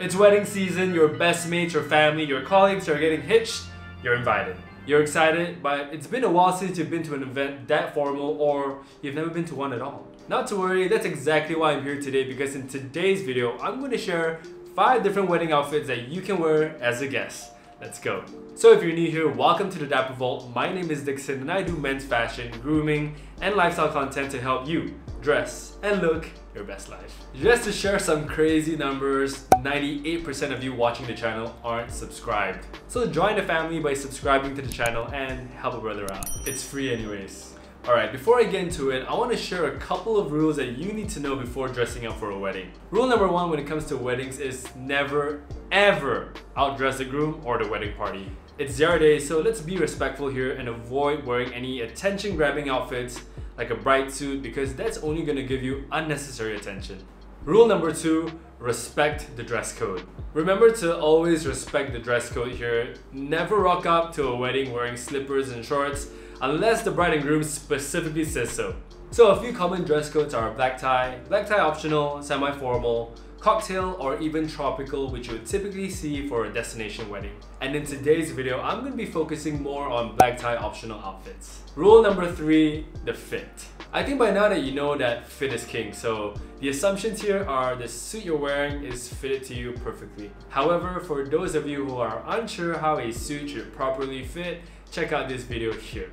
It's wedding season, your best mates, your family, your colleagues are getting hitched, you're invited. You're excited, but it's been a while since you've been to an event that formal or you've never been to one at all. Not to worry, that's exactly why I'm here today, because in today's video, I'm going to share 5 different wedding outfits that you can wear as a guest. Let's go. So if you're new here, welcome to the Dapper Vault. My name is Dixon and I do men's fashion, grooming, and lifestyle content to help you dress and look your best life. Just to share some crazy numbers, 98% of you watching the channel aren't subscribed. So join the family by subscribing to the channel and help a brother out. It's free anyways. Alright, before I get into it, I want to share a couple of rules that you need to know before dressing up for a wedding. Rule number 1 when it comes to weddings is never ever outdress the groom or the wedding party. It's their day, so let's be respectful here and avoid wearing any attention-grabbing outfits like a bright suit, because that's only going to give you unnecessary attention. Rule number 2, respect the dress code. Remember to always respect the dress code here. Never rock up to a wedding wearing slippers and shorts unless the bride and groom specifically says so. So a few common dress codes are black tie optional, semi-formal, cocktail, or even tropical, which you would typically see for a destination wedding. And in today's video, I'm going to be focusing more on black tie optional outfits. Rule number 3, the fit. I think by now that you know that fit is king, so the assumptions here are the suit you're wearing is fitted to you perfectly. However, for those of you who are unsure how a suit should properly fit, check out this video here.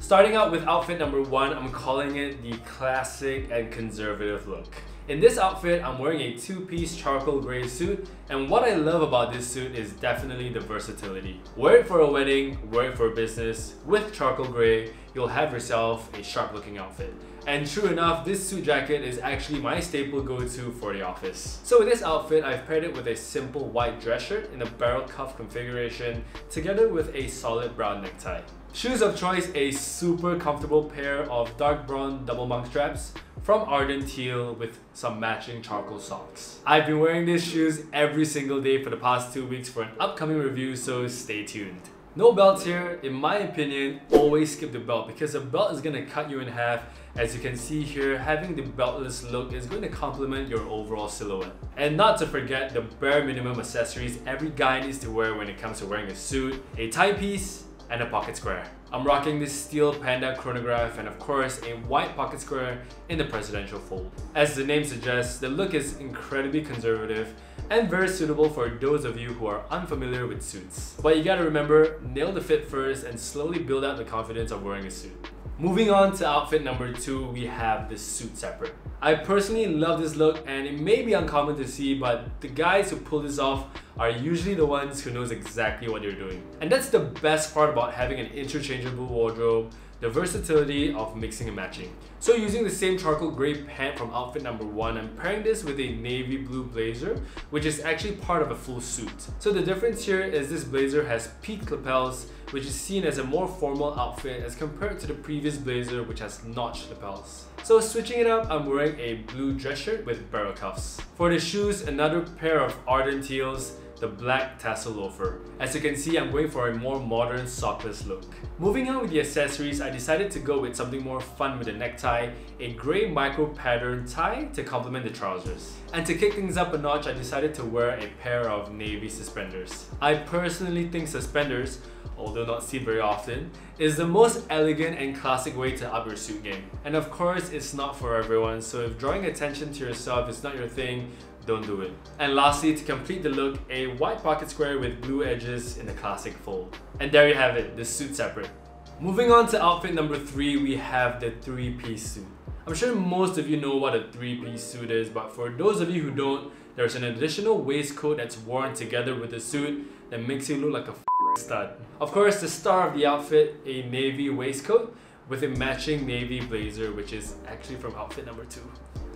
Starting out with outfit number 1, I'm calling it the classic and conservative look. In this outfit, I'm wearing a two-piece charcoal grey suit, and what I love about this suit is definitely the versatility. Wear it for a wedding, wear it for business. With charcoal grey, you'll have yourself a sharp-looking outfit. And true enough, this suit jacket is actually my staple go-to for the office. So with this outfit, I've paired it with a simple white dress shirt in a barrel cuff configuration, together with a solid brown necktie. Shoes of choice, a super comfortable pair of dark brown double monk straps from Arden Teal with some matching charcoal socks. I've been wearing these shoes every single day for the past 2 weeks for an upcoming review, so stay tuned. No belts here. In my opinion, always skip the belt, because a belt is going to cut you in half. As you can see here, having the beltless look is going to complement your overall silhouette. And not to forget the bare minimum accessories every guy needs to wear when it comes to wearing a suit: a timepiece and a pocket square. I'm rocking this Steel Panda chronograph and of course a white pocket square in the presidential fold. As the name suggests, the look is incredibly conservative and very suitable for those of you who are unfamiliar with suits. But you gotta remember, nail the fit first and slowly build out the confidence of wearing a suit. Moving on to outfit number 2, we have the suit separate. I personally love this look and it may be uncommon to see, but the guys who pull this off are usually the ones who knows exactly what they're doing. And that's the best part about having an interchangeable wardrobe, the versatility of mixing and matching. So using the same charcoal grey pant from outfit number 1, I'm pairing this with a navy blue blazer, which is actually part of a full suit. So the difference here is this blazer has peaked lapels, which is seen as a more formal outfit as compared to the previous blazer, which has notched lapels. So switching it up, I'm wearing a blue dress shirt with barrel cuffs. For the shoes, another pair of Ardent heels, the black tassel loafer. As you can see, I'm going for a more modern sockless look. Moving on with the accessories, I decided to go with something more fun with a necktie, a grey micro pattern tie to complement the trousers. And to kick things up a notch, I decided to wear a pair of navy suspenders. I personally think suspenders, although not seen very often, is the most elegant and classic way to up your suit game. And of course, it's not for everyone, so if drawing attention to yourself is not your thing, don't do it. And lastly, to complete the look, a white pocket square with blue edges in the classic fold. And there you have it, the suit separate. Moving on to outfit number 3, we have the three-piece suit. I'm sure most of you know what a three-piece suit is, but for those of you who don't, there's an additional waistcoat that's worn together with the suit that makes you look like a f***ing stud. Of course, the star of the outfit, a navy waistcoat with a matching navy blazer, which is actually from outfit number 2.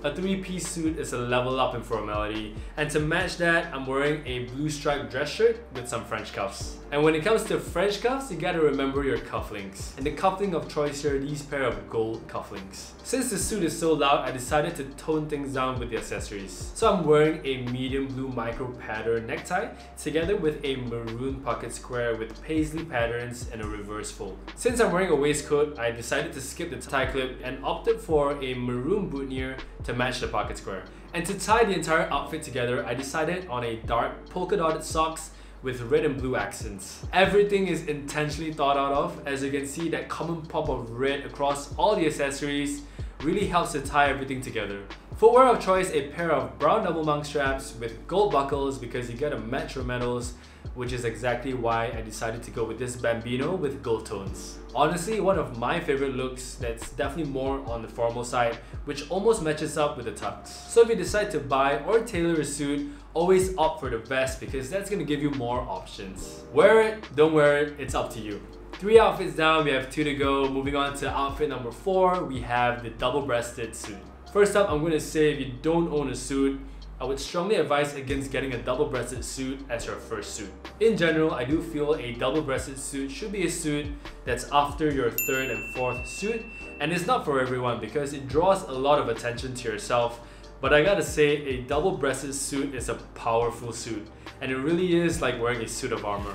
A three-piece suit is a level up in formality, and to match that, I'm wearing a blue striped dress shirt with some French cuffs. And when it comes to French cuffs, you gotta remember your cufflinks. And the cufflink of choice here, these pair of gold cufflinks. Since the suit is so loud, I decided to tone things down with the accessories. So I'm wearing a medium blue micro pattern necktie together with a maroon pocket square with paisley patterns and a reverse fold. Since I'm wearing a waistcoat, I decided to skip the tie clip and opted for a maroon boutonniere to match the pocket square. And to tie the entire outfit together, I decided on a dark polka dotted socks with red and blue accents. Everything is intentionally thought out of. As you can see, that common pop of red across all the accessories really helps to tie everything together. Footwear of choice, a pair of brown double monk straps with gold buckles because you get to match your medals, which is exactly why I decided to go with this bambino with gold tones. Honestly, one of my favorite looks that's definitely more on the formal side, which almost matches up with the tux. So if you decide to buy or tailor a suit, always opt for the vest because that's going to give you more options. Wear it, don't wear it, it's up to you. 3 outfits down, we have 2 to go. Moving on to outfit number 4, we have the double-breasted suit. First up, I'm going to say if you don't own a suit, I would strongly advise against getting a double-breasted suit as your first suit. In general, I do feel a double-breasted suit should be a suit that's after your third and fourth suit, and it's not for everyone because it draws a lot of attention to yourself. But I gotta say, a double-breasted suit is a powerful suit, and it really is like wearing a suit of armor.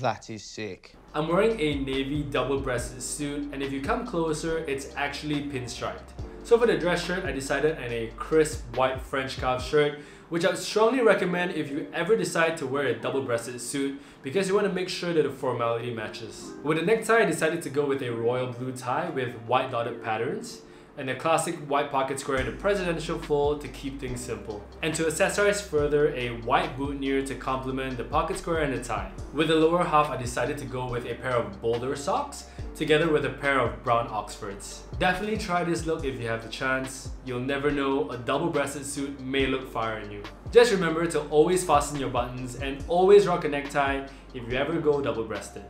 That is sick. I'm wearing a navy double-breasted suit, and if you come closer, it's actually pinstriped. So for the dress shirt, I decided on a crisp white French cuff shirt, which I would strongly recommend if you ever decide to wear a double-breasted suit because you want to make sure that the formality matches. With the necktie, I decided to go with a royal blue tie with white dotted patterns and a classic white pocket square and a presidential fold to keep things simple. And to accessorize further, a white boutonniere to complement the pocket square and the tie. With the lower half, I decided to go with a pair of boulder socks together with a pair of brown Oxfords. Definitely try this look if you have the chance. You'll never know, a double-breasted suit may look fire on you. Just remember to always fasten your buttons and always rock a necktie if you ever go double-breasted.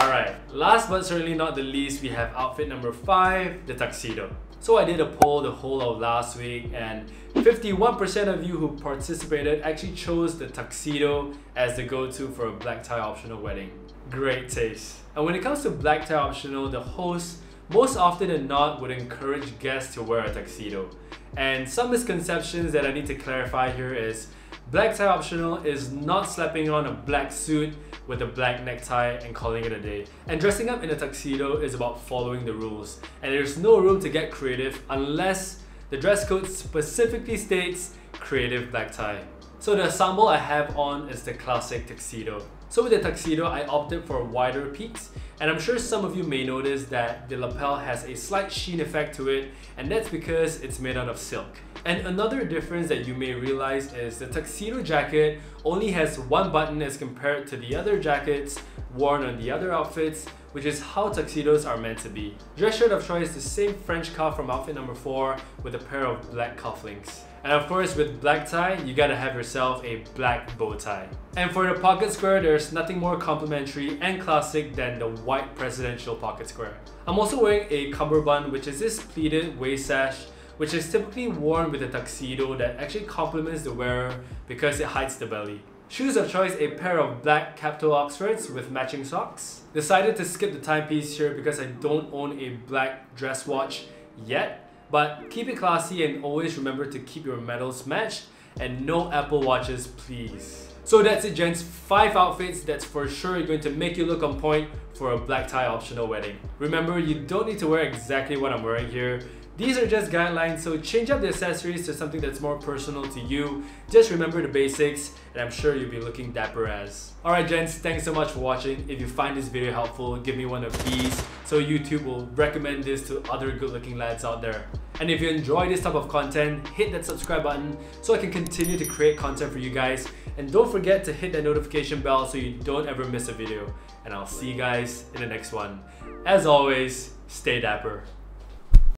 Alright, last but certainly not the least, we have outfit number 5, the tuxedo. So I did a poll the whole of last week and 51% of you who participated actually chose the tuxedo as the go-to for a black tie optional wedding. Great taste. And when it comes to black tie optional, the host most often than not would encourage guests to wear a tuxedo. And some misconceptions that I need to clarify here is black tie optional is not slapping on a black suit with a black necktie and calling it a day. And dressing up in a tuxedo is about following the rules. And there's no room to get creative unless the dress code specifically states creative black tie. So the ensemble I have on is the classic tuxedo. So with the tuxedo, I opted for wider peaks, and I'm sure some of you may notice that the lapel has a slight sheen effect to it, and that's because it's made out of silk. And another difference that you may realize is the tuxedo jacket only has one button as compared to the other jackets worn on the other outfits, which is how tuxedos are meant to be. Dress shirt of choice, the same French cuff from outfit number 4 with a pair of black cufflinks. And of course, with black tie, you gotta have yourself a black bow tie. And for the pocket square, there's nothing more complimentary and classic than the white presidential pocket square. I'm also wearing a cummerbund, which is this pleated waist sash, which is typically worn with a tuxedo that actually complements the wearer because it hides the belly. Shoes of choice, a pair of black cap-toe Oxfords with matching socks. Decided to skip the timepiece here because I don't own a black dress watch yet, but keep it classy and always remember to keep your medals matched and no Apple watches, please. So that's it, gents. 5 outfits that's for sure going to make you look on point for a black tie optional wedding. Remember, you don't need to wear exactly what I'm wearing here. These are just guidelines, so change up the accessories to something that's more personal to you. Just remember the basics, and I'm sure you'll be looking dapper as. Alright gents, thanks so much for watching. If you find this video helpful, give me one of these so YouTube will recommend this to other good looking lads out there. And if you enjoy this type of content, hit that subscribe button so I can continue to create content for you guys. And don't forget to hit that notification bell so you don't ever miss a video. And I'll see you guys in the next one. As always, stay dapper.